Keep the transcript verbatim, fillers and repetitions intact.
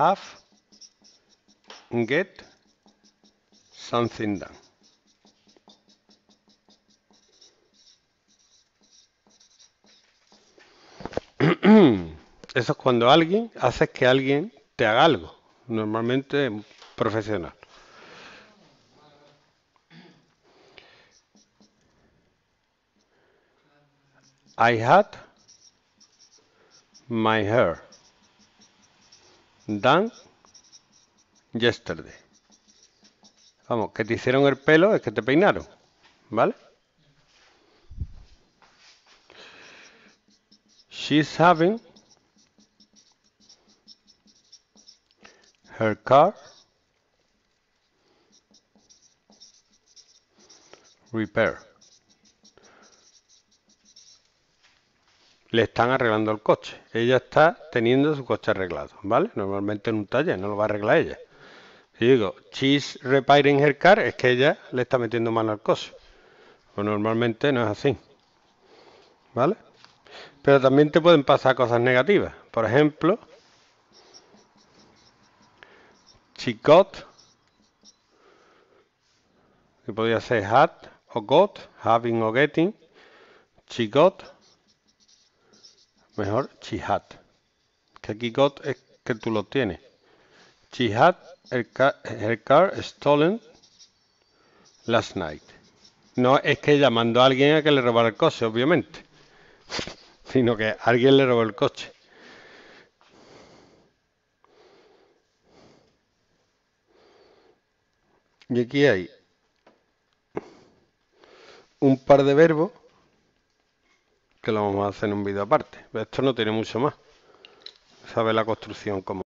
have get something done. Eso es cuando alguien hace que alguien te haga algo, normalmente un profesional. I had my hair done yesterday. Vamos, que te hicieron el pelo es que te peinaron, ¿vale? She's having her car repair. Le están arreglando el coche. Ella está teniendo su coche arreglado, ¿vale? Normalmente en un taller, no lo va a arreglar ella. Si digo, she's repairing her car, es que ella le está metiendo mano al coche. O normalmente no es así, ¿vale? Pero también te pueden pasar cosas negativas. Por ejemplo, she got, que podría ser had o got, having o getting, she got. Mejor, she had. Que aquí got es que tú lo tienes. She had her car, her car stolen last night. No es que ella mandó a alguien a que le robara el coche, obviamente. Sino que alguien le robó el coche. Y aquí hay un par de verbos que lo vamos a hacer en un vídeo aparte. Esto no tiene mucho más. Sabe la construcción como